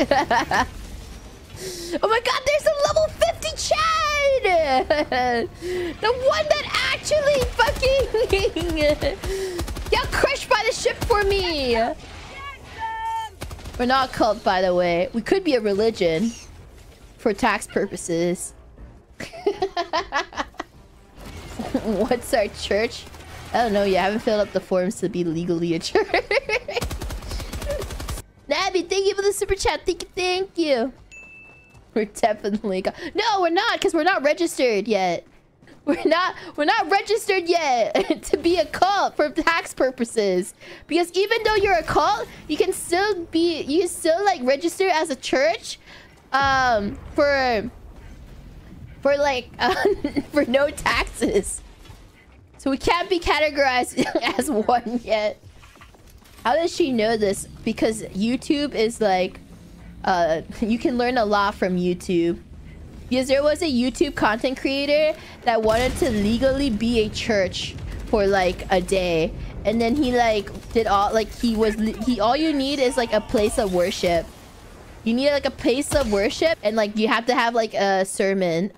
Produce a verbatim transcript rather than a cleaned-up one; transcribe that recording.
Oh my god, there's a level fifty Chad! The one that actually fucking got crushed by the ship for me! Get them! Get them! We're not a cult, by the way. We could be a religion. For tax purposes. What's our church? I don't know, you haven't filled up the forms to be legally a church. Nabby, thank you for the super chat. Thank you, thank you. We're definitely go- No, we're not, because we're not registered yet. We're not we're not registered yet to be a cult for tax purposes. Because even though you're a cult, you can still be you can still like register as a church um for for like uh, for no taxes. So we can't be categorized as one yet. How does she know this? Because YouTube is like uh you can learn a lot from YouTube, because there was a YouTube content creator that wanted to legally be a church for like a day, and then he like did all like he was he all you need is like a place of worship. You need like a place of worship, and like you have to have like a sermon.